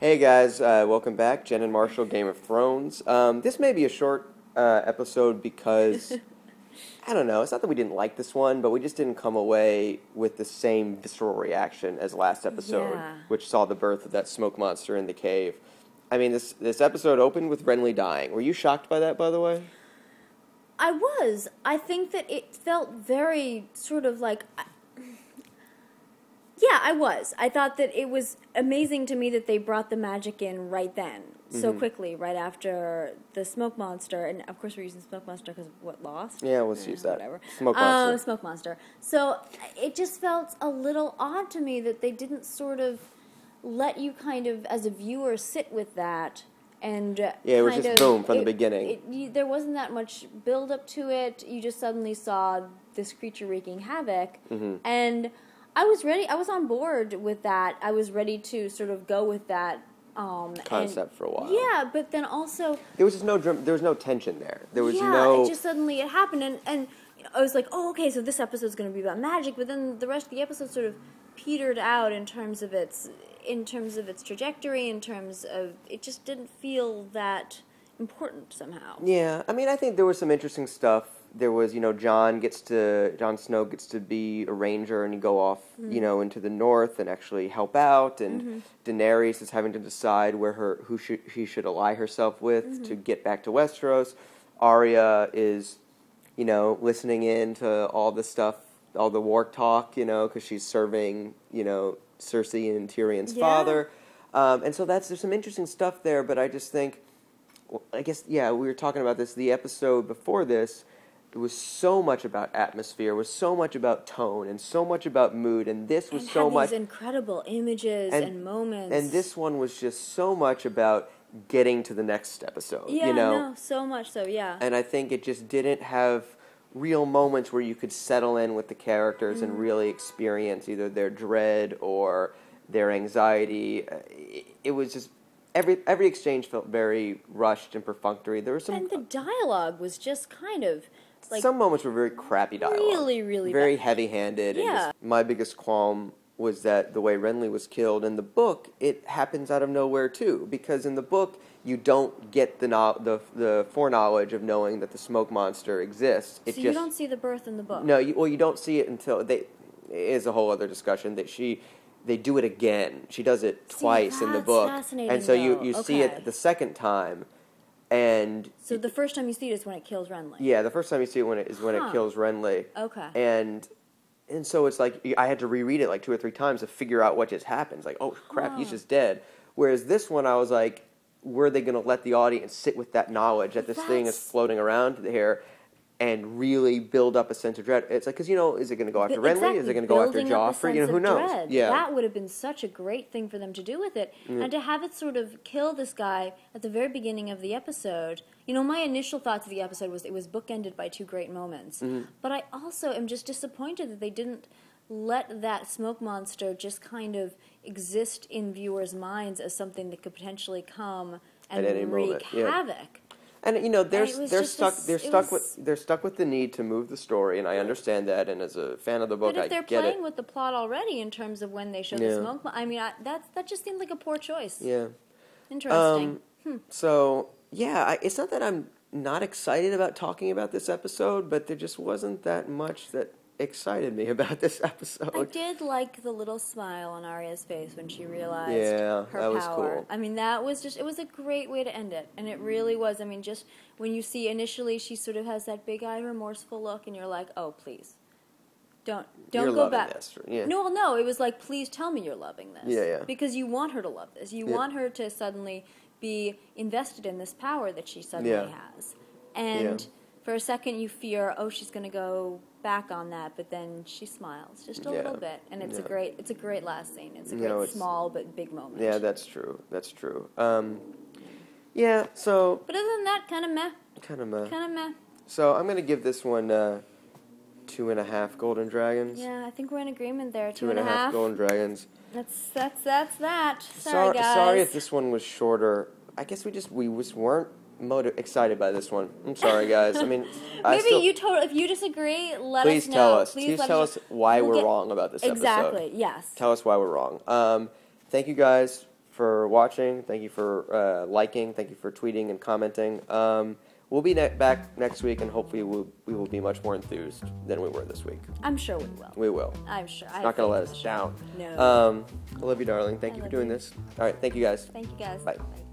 Hey guys, welcome back. Jen and Marshall, Game of Thrones. This may be a short episode because, I don't know, it's not that we didn't like this one, but we just didn't come away with the same visceral reaction as last episode, which saw the birth of that smoke monster in the cave. I mean, this episode opened with Renly dying. Were you shocked by that, by the way? I was. I think that it felt very sort of like... Yeah, I was. I thought that it was amazing to me that they brought the magic in right then, so quickly, right after the smoke monster. And, of course, we're using smoke monster because of what, Lost? Yeah, let's use that. Whatever. Smoke monster. Smoke monster. So it just felt a little odd to me that they didn't sort of let you kind of, as a viewer, sit with that. And yeah, it was just boom from the beginning. There wasn't that much build-up to it. You just suddenly saw this creature wreaking havoc. And... I was ready. I was on board with that. I was ready to sort of go with that concept for a while. Yeah, but then also there was just no tension there. There was no. It just suddenly it happened, and I was like, oh, okay, so this episode's going to be about magic. But then the rest of the episode sort of petered out in terms of its trajectory. In terms of it just didn't feel that important somehow. Yeah, I mean, I think there was some interesting stuff. There was, Jon Snow gets to be a ranger and go off, into the north and actually help out. And Daenerys is having to decide who she should ally herself with to get back to Westeros. Arya is, listening in to all the stuff, all the war talk, because she's serving, Cersei and Tyrion's father. And so there's some interesting stuff there. But I just think, we were talking about this the episode before this. It was so much about atmosphere, was so much about tone, and so much about mood, and this was so much... And incredible images and moments. And this one was just so much about getting to the next episode, so much so, And I think it just didn't have real moments where you could settle in with the characters and really experience either their dread or their anxiety. It was just... Every exchange felt very rushed and perfunctory. There was some... And the dialogue was just kind of... Like, some moments were very crappy dialogue. Really very bad. Heavy-handed. Yeah. And just, my biggest qualm was that the way Renly was killed in the book, it happens out of nowhere too, because in the book you don't get the foreknowledge of knowing that the smoke monster exists. So you don't see the birth in the book. No, you don't see it until is a whole other discussion that they do it again. She does it twice in the book. Fascinating, and so you see it the second time. And so the first time you see it is when it kills Renly. Yeah, the first time you see it when it kills Renly. Okay. And so it's like I had to reread it like two or three times to figure out what just happens. Like, oh crap, he's just dead. Whereas this one, I was like, were they going to let the audience sit with that knowledge that this thing is floating around here and really build up a sense of dread? It's like, because is it going to go after Renly? Exactly. Is it going to go after Joffrey? Who knows? Dread. Yeah, that would have been such a great thing for them to do with it, and to have it sort of kill this guy at the very beginning of the episode. My initial thoughts of the episode was it was bookended by two great moments, but I also am just disappointed that they didn't let that smoke monster just kind of exist in viewers' minds as something that could potentially come and wreak havoc. And they're stuck with the need to move the story, and I understand that. And as a fan of the book, I get it. But if they're playing with the plot already in terms of when they show the smoke, that just seemed like a poor choice. Yeah, interesting. So it's not that I'm not excited about talking about this episode, but there just wasn't that much that excited me about this episode. I did like the little smile on Arya's face when she realized her power. Was cool. I mean, that was just, it was a great way to end it, and it really was. I mean, just when you see initially she sort of has that big-eyed, remorseful look, and you're like, oh, please, don't you're go back. This. Yeah. No, it was like, please tell me you're loving this. Yeah. Because you want her to love this. You want her to suddenly be invested in this power that she suddenly has. And for a second you fear, oh, she's going to go back on that, but then she smiles just a little bit, and it's a great last scene. It's a great small but big moment. Yeah, that's true. So... But other than that, kind of meh. So I'm going to give this one 2.5 golden dragons. Yeah, I think we're in agreement there. Two and a half golden dragons. That's that. Sorry, guys. Sorry if this one was shorter. I guess we just weren't excited by this one. I'm sorry, guys. I mean, if you disagree, please us know. Please tell us why we're wrong about this episode. Exactly. Yes. Tell us why we're wrong. Thank you guys for watching. Thank you for liking. Thank you for tweeting and commenting. We'll be back next week, and hopefully we will be much more enthused than we were this week. I'm sure we will. We will. I'm sure. It's not going to let us down. No. I love you, darling. Thank you for doing this. All right. Thank you, guys. Thank you, guys. Bye. Bye.